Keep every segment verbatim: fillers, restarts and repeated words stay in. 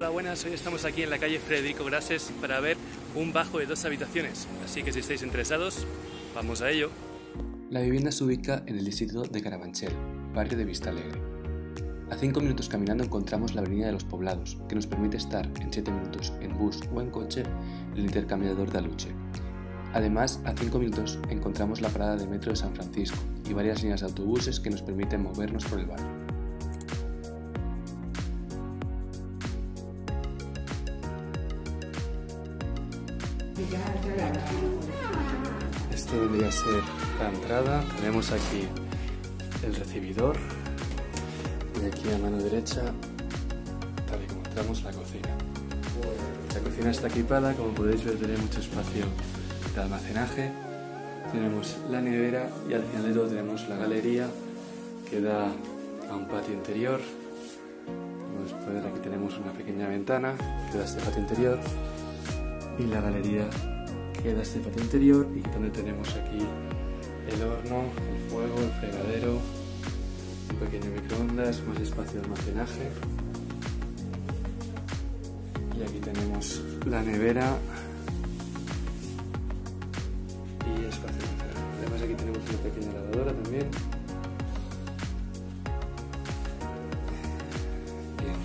Hola, buenas, hoy estamos aquí en la calle Federico Grases para ver un bajo de dos habitaciones, así que si estáis interesados, vamos a ello. La vivienda se ubica en el distrito de Carabanchel, barrio de Vista Alegre. A cinco minutos caminando encontramos la avenida de Los Poblados, que nos permite estar en siete minutos en bus o en coche en el intercambiador de Aluche. Además, a cinco minutos encontramos la parada de metro de San Francisco y varias líneas de autobuses que nos permiten movernos por el barrio. Esto debería ser la entrada. Tenemos aquí el recibidor y aquí a mano derecha, tal y como entramos, la cocina. La cocina está equipada, como podéis ver, tiene mucho espacio de almacenaje. Tenemos la nevera y al final de todo tenemos la galería que da a un patio interior. Después aquí tenemos una pequeña ventana que da a este patio interior. Y la galería queda este patio interior y donde tenemos aquí el horno, el fuego, el fregadero, un pequeño microondas, más espacio de almacenaje. Y aquí tenemos la nevera y espacio de almacenaje. Además aquí tenemos una pequeña lavadora también. Bien,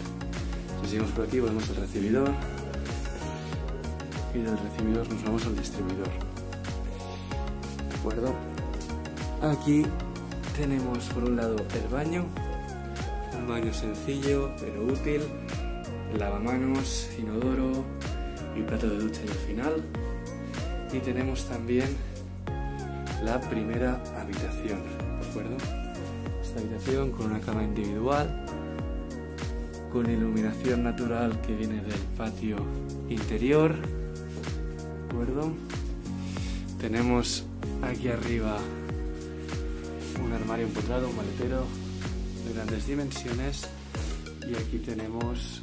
si seguimos por aquí volvemos al recibidor. Y del recibidor nos vamos al distribuidor, ¿de acuerdo? Aquí tenemos por un lado el baño, un baño sencillo pero útil, lavamanos, inodoro y plato de ducha y al final. Y tenemos también la primera habitación, ¿de acuerdo? Esta habitación con una cama individual, con iluminación natural que viene del patio interior. Tenemos aquí arriba un armario empotrado, un maletero de grandes dimensiones y aquí tenemos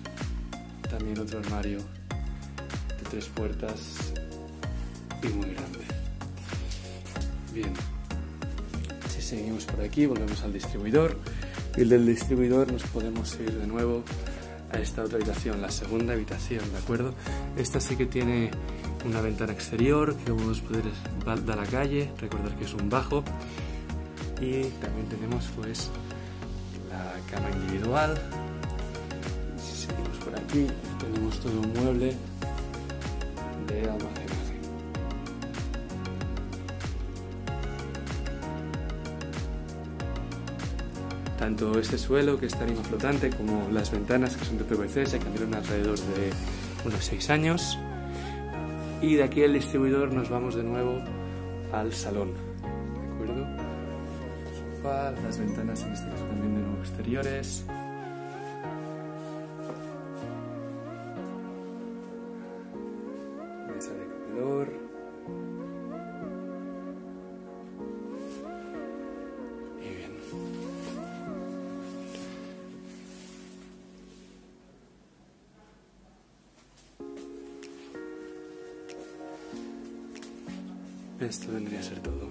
también otro armario de tres puertas y muy grande. Bien, si seguimos por aquí volvemos al distribuidor y del distribuidor nos podemos ir de nuevo a esta otra habitación, la segunda habitación, ¿de acuerdo? Esta sí que tiene una ventana exterior que vamos a poder dar a la calle, recordar que es un bajo. Y también tenemos pues la cama individual. Si seguimos por aquí tenemos todo un mueble de almacenaje. Tanto este suelo que está anima flotante como las ventanas que son de P V C se cambiaron alrededor de unos seis años. Y de aquí el distribuidor nos vamos de nuevo al salón, ¿de acuerdo? El sofá, las ventanas en este caso también de nuevo exteriores. Mesa de comedor. Y bien. Esto vendría a ser todo.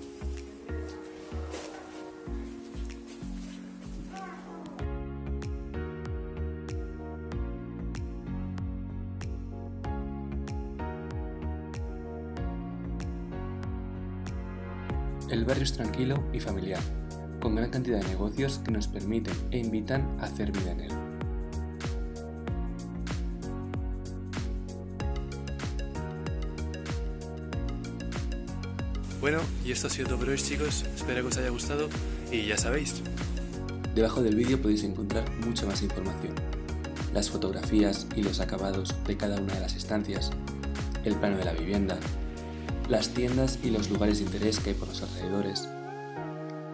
El barrio es tranquilo y familiar, con gran cantidad de negocios que nos permiten e invitan a hacer vida en él. Bueno, y esto ha sido todo por hoy, chicos, espero que os haya gustado y ya sabéis. Debajo del vídeo podéis encontrar mucha más información, las fotografías y los acabados de cada una de las estancias, el plano de la vivienda, las tiendas y los lugares de interés que hay por los alrededores,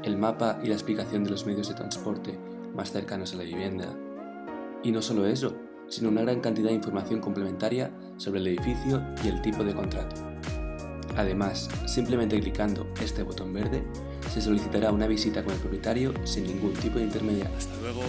el mapa y la explicación de los medios de transporte más cercanos a la vivienda. Y no solo eso, sino una gran cantidad de información complementaria sobre el edificio y el tipo de contrato. Además, simplemente clicando este botón verde, se solicitará una visita con el propietario sin ningún tipo de intermediario. Hasta luego.